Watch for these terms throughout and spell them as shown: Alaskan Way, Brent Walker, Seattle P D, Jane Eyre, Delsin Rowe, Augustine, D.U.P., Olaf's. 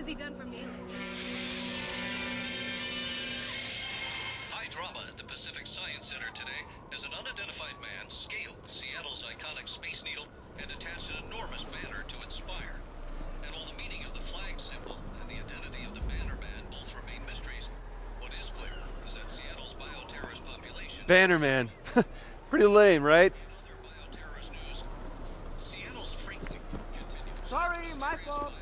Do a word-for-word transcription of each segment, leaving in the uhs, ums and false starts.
has he done for me? High drama at the Pacific Science Center today as an unidentified man scaled Seattle's iconic Space Needle and attached an enormous banner to its spire. And while the meaning of the flag symbol and the identity of the banner man both remain mysteries, what is clear is that Seattle's bioterrorist population... Banner man. Pretty lame, right? Sorry, my fault.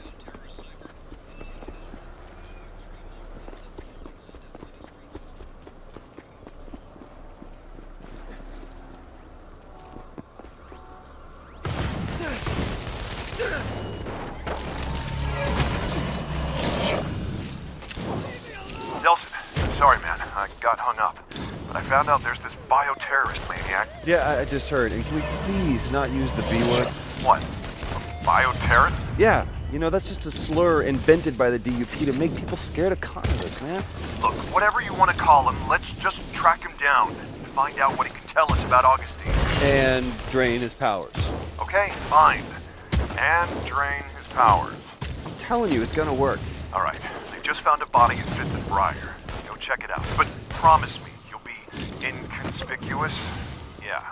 Delsin, sorry man, I got hung up. But I found out there's this bioterrorist maniac. Yeah, I just heard. And can we please not use the B word? What? Bioterrorist? Yeah, you know, that's just a slur invented by the D U P to make people scared of Congress, man. Look, whatever you want to call him, let's just track him down and find out what he can tell us about Augustine. And drain his powers. Okay, fine. And drain his powers. I'm telling you, it's gonna work. All right, they just found a body in Fifth and Briar. Go check it out. But promise me, you'll be inconspicuous. Yeah.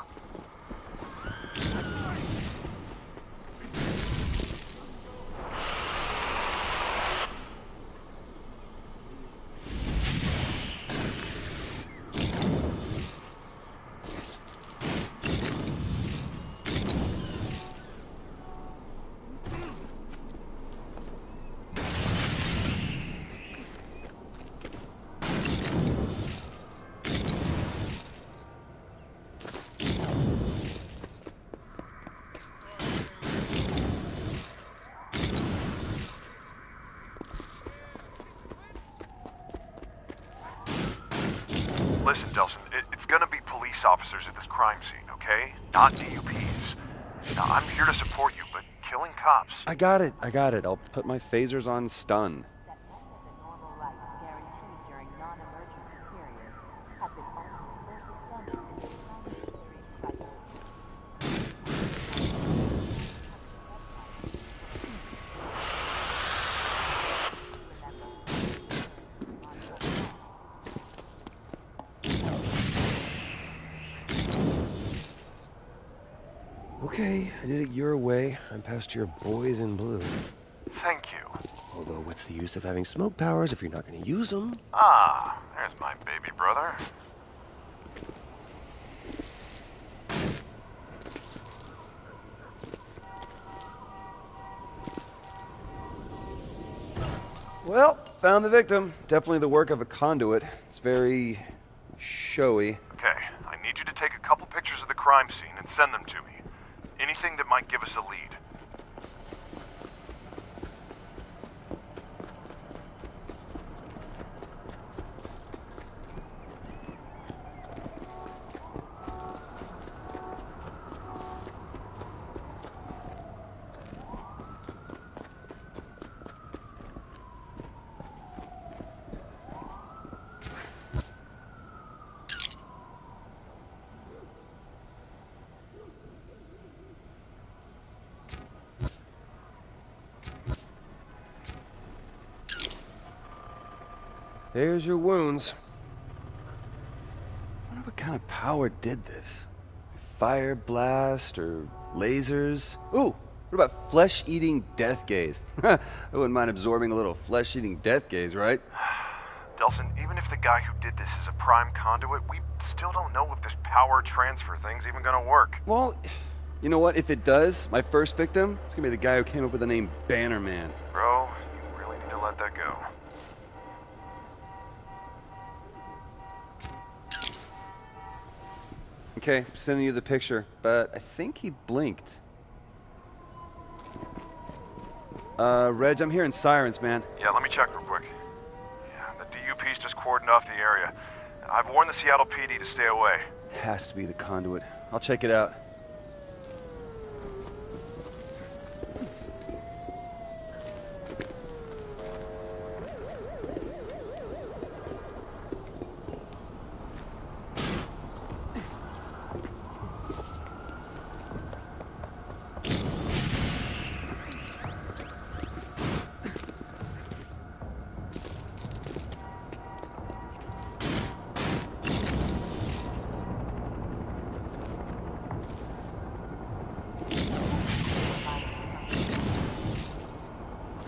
Listen, Delsin, it, it's gonna be police officers at this crime scene, okay? Not D U Ps. Now, I'm here to support you, but killing cops... I got it, I got it. I'll put my phasers on stun. Okay, I did it your way. I'm past your boys in blue. Thank you. Although, what's the use of having smoke powers if you're not going to use them? Ah, there's my baby brother. Well, found the victim. Definitely the work of a conduit. It's very showy. Okay, I need you to take a couple pictures of the crime scene and send them to me. Anything that might give us a lead. There's your wounds. I wonder what kind of power did this? Fire blast or lasers? Ooh, what about flesh-eating death gaze? I wouldn't mind absorbing a little flesh-eating death gaze, right? Delsin, even if the guy who did this is a prime conduit, we still don't know if this power transfer thing's even gonna work. Well, you know what? If it does, my first victim, it's gonna be the guy who came up with the name Bannerman. Bro, you really need to let that go. Okay, sending you the picture, but I think he blinked. Uh, Reg, I'm hearing sirens, man. Yeah, let me check real quick. Yeah, the D U P's just cordoned off the area. I've warned the Seattle P D to stay away. It has to be the conduit. I'll check it out.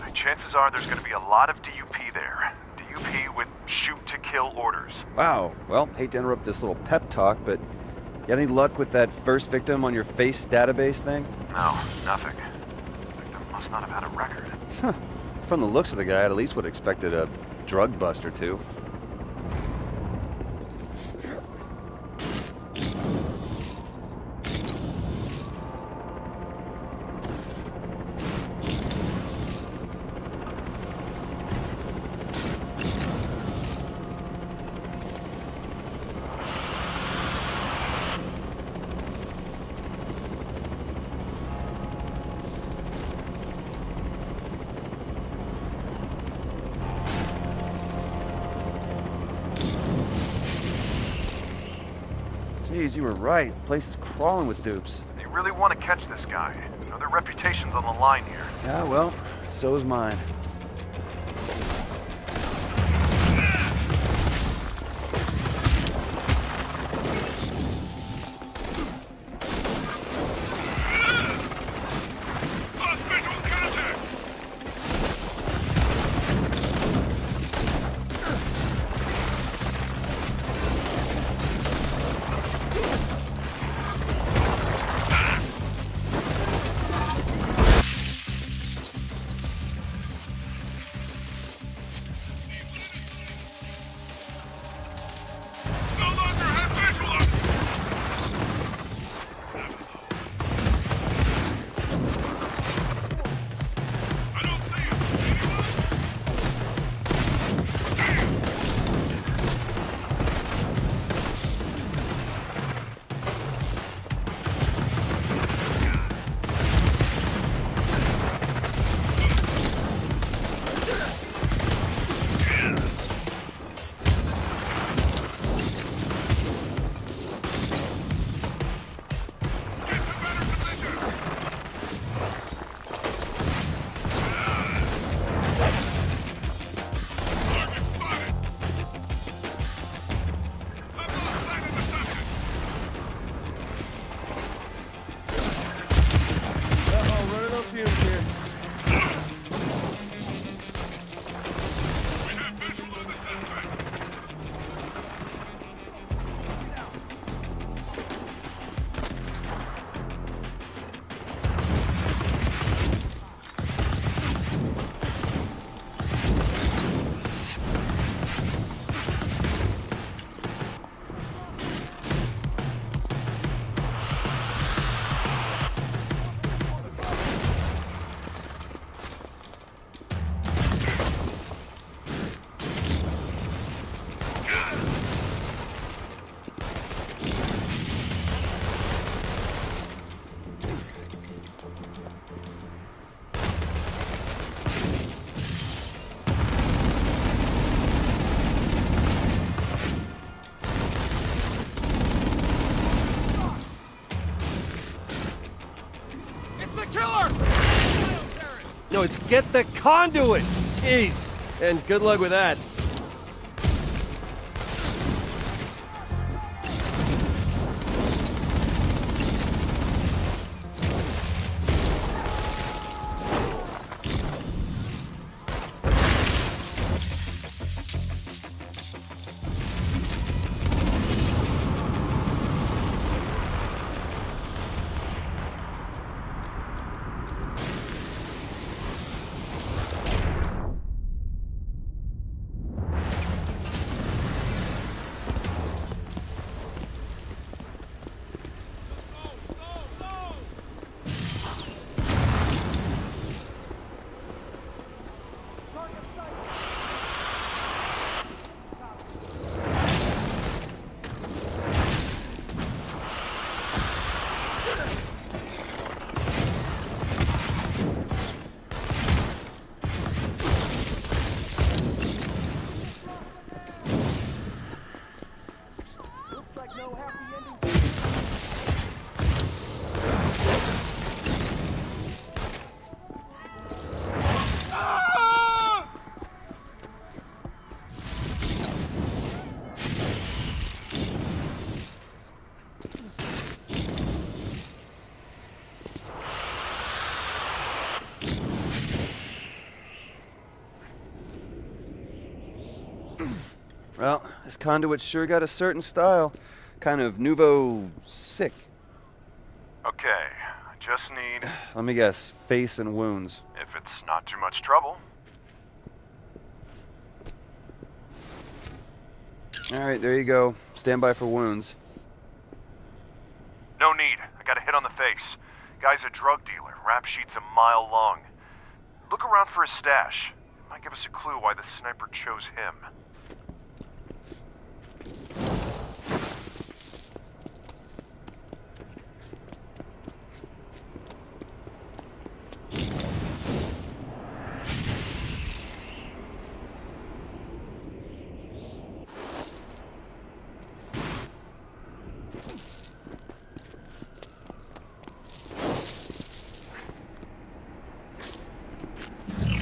Exactly. Chances are there's going to be a lot of D U P there. D U P with shoot-to-kill orders. Wow. Well, hate to interrupt this little pep talk, but you got any luck with that first victim on your face database thing? No, nothing. The victim must not have had a record. Huh. From the looks of the guy, I at least would have expected a drug bust or two. Jeez, you were right. The place is crawling with dupes. They really want to catch this guy. You know, their reputation's on the line here. Yeah, well, so is mine. It's get the conduit! Jeez! And good luck with that. Well, this conduit sure got a certain style. Kind of nouveau sick. Okay, I just need... Let me guess, face and wounds. If it's not too much trouble. Alright, there you go. Stand by for wounds. No need. I got a hit on the face. Guy's a drug dealer. Rap sheet's a mile long. Look around for his stash. It might give us a clue why the sniper chose him.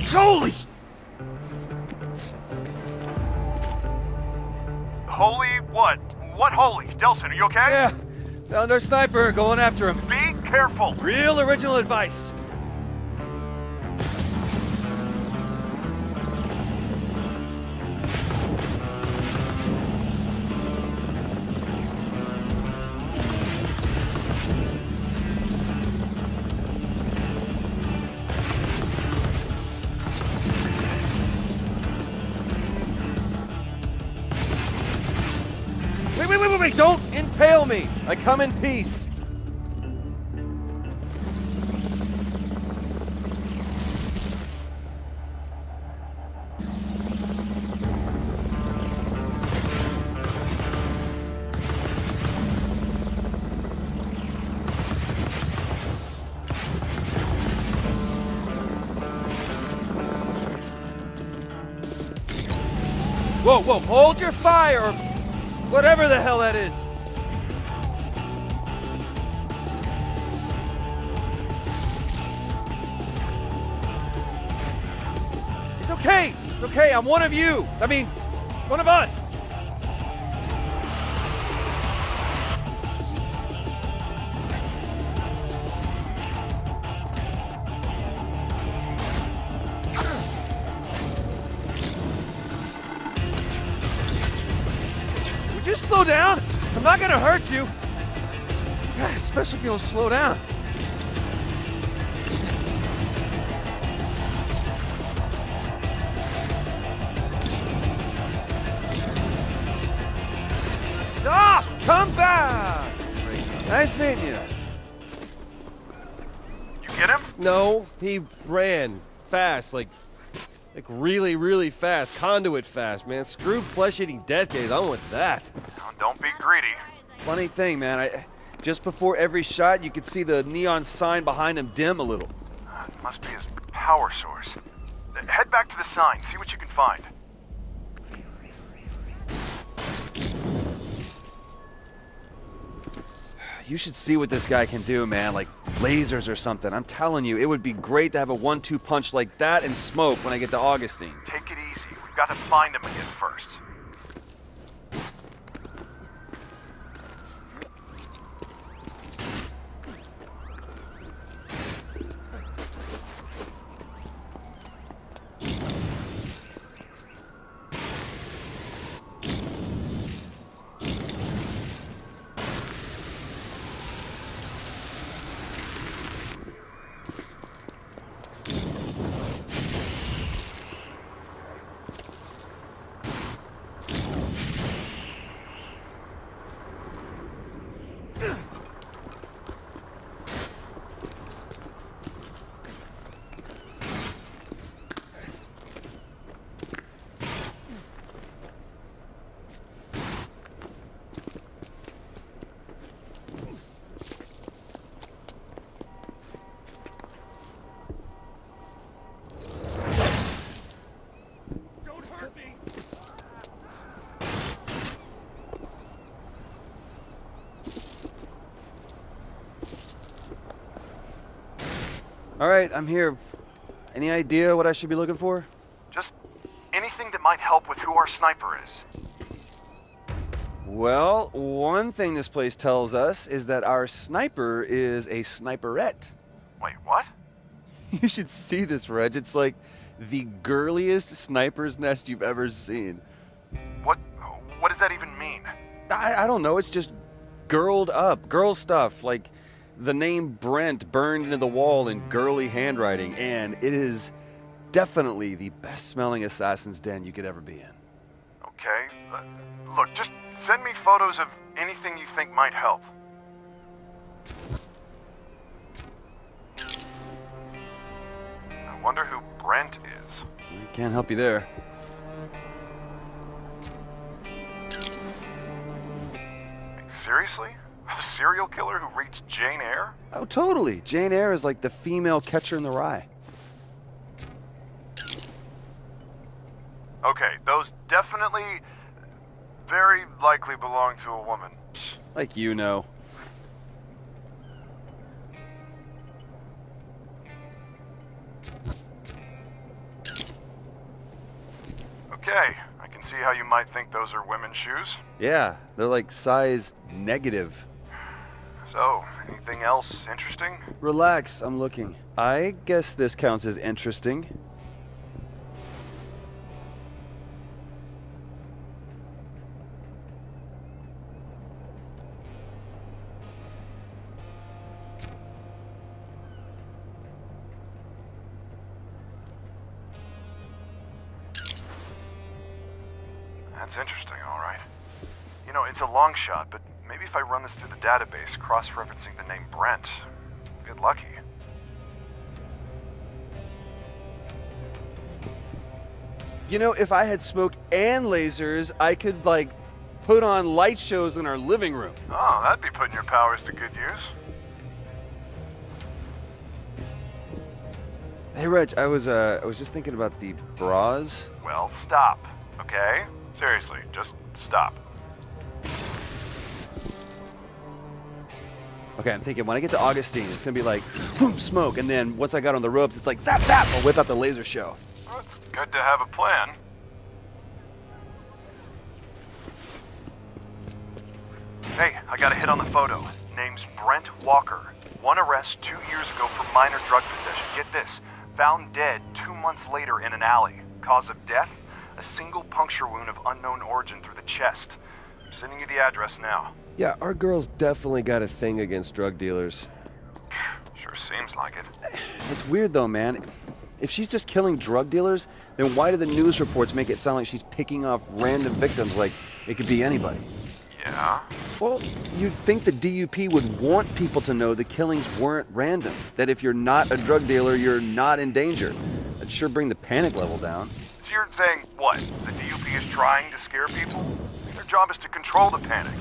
Holy! Holy what? What holy? Delsin, are you okay? Yeah. Found our sniper. Going after him. Be careful. Real original advice. Don't impale me! I come in peace! Whoa, whoa, hold your fire! Or whatever the hell that is. It's okay. It's okay. I'm one of you. I mean, one of us. Slow down! I'm not gonna hurt you! God, especially if you don't slow down. Stop! Come back! Nice meeting you. You get him? No, he ran fast, like... Like really, really fast. Conduit fast, man. Screw flesh-eating death gaze. I want that. Don't be greedy. Funny thing, man. I, just before every shot, you could see the neon sign behind him dim a little. Uh, it must be his power source. Head back to the sign. See what you can find. You should see what this guy can do, man. Like... lasers or something. I'm telling you, it would be great to have a one two punch like that and smoke when I get to Augustine. Take it easy. We've got to find him again first. All right, I'm here. Any idea what I should be looking for? Just anything that might help with who our sniper is. Well, one thing this place tells us is that our sniper is a sniperette. Wait, what? You should see this, Reg. It's like the girliest sniper's nest you've ever seen. does that even mean? I, I don't know. It's just girled up. Girl stuff. Like the name Brent burned into the wall in girly handwriting. And it is definitely the best smelling assassin's den you could ever be in. Okay. Uh, look, just send me photos of anything you think might help. I wonder who Brent is. I can't help you there. Seriously? A serial killer who reached Jane Eyre? Oh, totally. Jane Eyre is like the female Catcher in the Rye. Okay, those definitely, very likely belong to a woman. Like you know. Okay, I can see how you might think those are women's shoes. Yeah, they're like size negative. So, anything else interesting? Relax, I'm looking. I guess this counts as interesting. That's interesting, all right. You know, it's a long shot, but maybe if I run this through the database, cross-referencing the name Brent, get lucky. You know, if I had smoke and lasers, I could, like, put on light shows in our living room. Oh, that'd be putting your powers to good use. Hey, Reg, I was, uh, I was just thinking about the bras. Well, stop, okay? Seriously, just stop. Okay, I'm thinking when I get to Augustine, it's gonna be like, boom, smoke, and then once I got on the ropes, it's like, zap, zap, I'll whip out the laser show. Well, it's good to have a plan. Hey, I got a hit on the photo. Name's Brent Walker. One arrest two years ago for minor drug possession. Get this, found dead two months later in an alley. Cause of death? A single puncture wound of unknown origin through the chest. I'm sending you the address now. Yeah, our girls definitely got a thing against drug dealers. Sure seems like it. It's weird though, man. If she's just killing drug dealers, then why do the news reports make it sound like she's picking off random victims like it could be anybody? Yeah? Well, you'd think the D U P would want people to know the killings weren't random. That if you're not a drug dealer, you're not in danger. That'd sure bring the panic level down. You're saying what? The D U P is trying to scare people? Their job is to control the panic.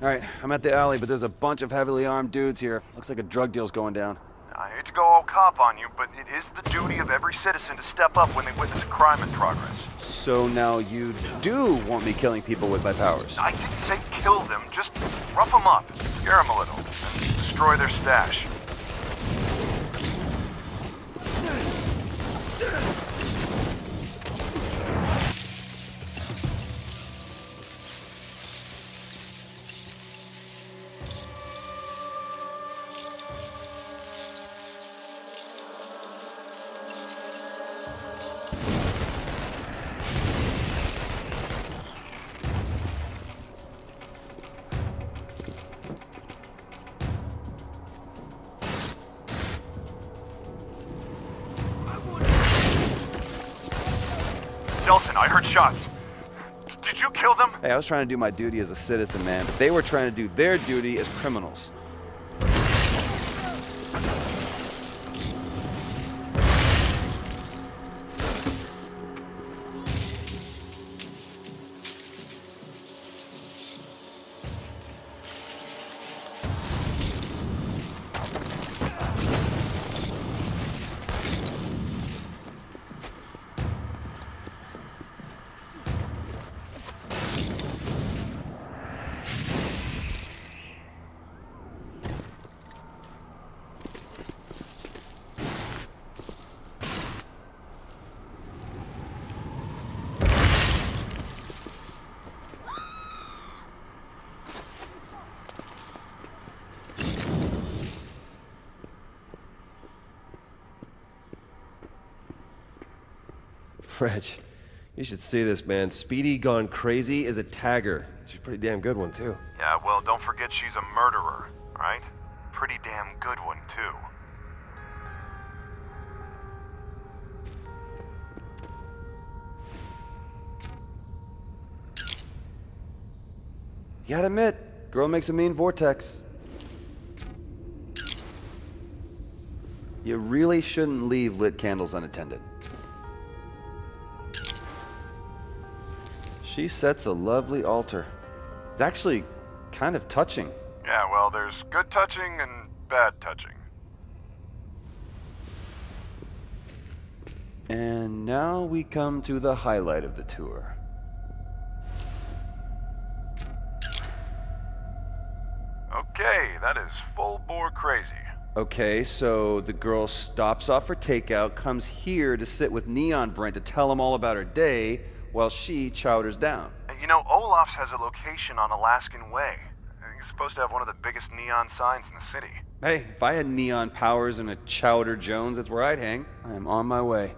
Alright, I'm at the alley, but there's a bunch of heavily armed dudes here. Looks like a drug deal's going down. I hate to go all cop on you, but it is the duty of every citizen to step up when they witness a crime in progress. So now you do want me killing people with my powers? I didn't say kill them, just rough them up, scare them a little, and destroy their stash. Delsin, I heard shots. Did you kill them? Hey, I was trying to do my duty as a citizen, man, but they were trying to do their duty as criminals. French. You should see this, man. Speedy Gone Crazy is a tagger. She's a pretty damn good one, too. Yeah, well, don't forget she's a murderer, right? Pretty damn good one, too. You gotta admit, girl makes a mean vortex. You really shouldn't leave lit candles unattended. She sets a lovely altar. It's actually kind of touching. Yeah, well, there's good touching and bad touching. And now we come to the highlight of the tour. Okay, that is full-bore crazy. Okay, so the girl stops off for takeout, comes here to sit with Neon Brent to tell him all about her day, while she chowders down. You know, Olaf's has a location on Alaskan Way. It's supposed to have one of the biggest neon signs in the city. Hey, if I had neon powers and a Chowder Jones, that's where I'd hang. I am on my way.